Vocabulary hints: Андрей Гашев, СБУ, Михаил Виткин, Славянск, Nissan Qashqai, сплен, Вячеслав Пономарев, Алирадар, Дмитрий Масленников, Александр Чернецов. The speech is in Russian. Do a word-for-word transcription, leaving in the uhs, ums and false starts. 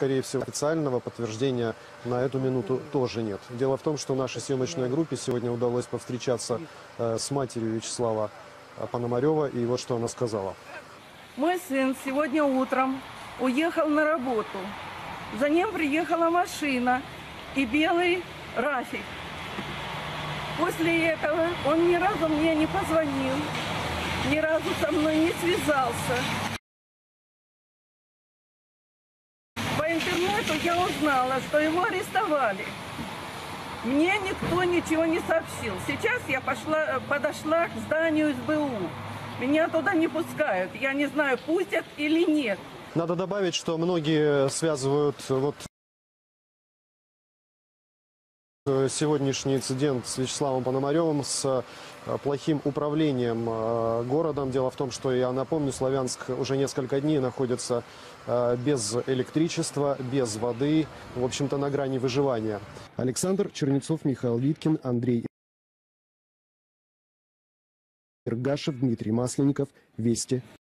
Скорее всего, официального подтверждения на эту минуту тоже нет. Дело в том, что нашей съемочной группе сегодня удалось повстречаться с матерью Вячеслава Пономарева, и вот что она сказала. Мой сын сегодня утром уехал на работу. За ним приехала машина и белый рафик. После этого он ни разу мне не позвонил, ни разу со мной не связался. Интернету я узнала, что его арестовали. Мне никто ничего не сообщил. Сейчас я пошла, подошла к зданию СБУ. Меня туда не пускают. Я не знаю, пустят или нет. Надо добавить, что многие связывают вот сегодняшний инцидент с Вячеславом Пономаревым с плохим управлением городом. Дело в том, что, я напомню, Славянск уже несколько дней находится без электричества, без воды, в общем-то, на грани выживания. Александр Чернецов, Михаил Виткин, Андрей Гашев, Дмитрий Масленников, Вести.